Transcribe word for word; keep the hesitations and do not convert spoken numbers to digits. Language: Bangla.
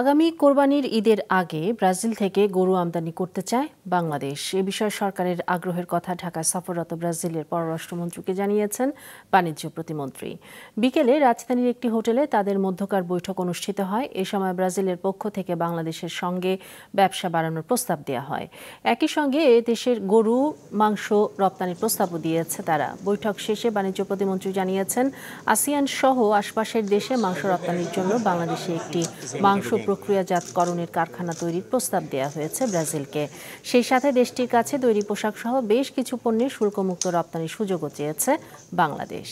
আগামী কোরবানির ঈদের আগে ব্রাজিল থেকে গরু আমদানি করতে চায় বাংলাদেশ। এ বিষয়ে সরকারের আগ্রহের কথা ঢাকায় সফররত ব্রাজিলের পররাষ্ট্রমন্ত্রীকে জানিয়েছেন বাণিজ্য প্রতিমন্ত্রী। বিকেলে রাজধানীর একটি হোটেলে তাদের মধ্যকার বৈঠক অনুষ্ঠিত হয়। এ সময় ব্রাজিলের পক্ষ থেকে বাংলাদেশের সঙ্গে ব্যবসা বাড়ানোর প্রস্তাব দেওয়া হয়। একই সঙ্গে এ দেশের গরু মাংস রপ্তানির প্রস্তাবও দিয়েছে তারা। বৈঠক শেষে বাণিজ্য প্রতিমন্ত্রী জানিয়েছেন, আসিয়ান সহ আশপাশের দেশে মাংস রপ্তানির জন্য বাংলাদেশে একটি মাংস প্রক্রিয়াজাতকরণের কারখানা তৈরির প্রস্তাব দেওয়া হয়েছে ব্রাজিলকে। সেই সাথে দেশটির কাছে তৈরি পোশাক সহ বেশ কিছু পণ্যের শুল্কমুক্ত রপ্তানির সুযোগও চেয়েছে বাংলাদেশ।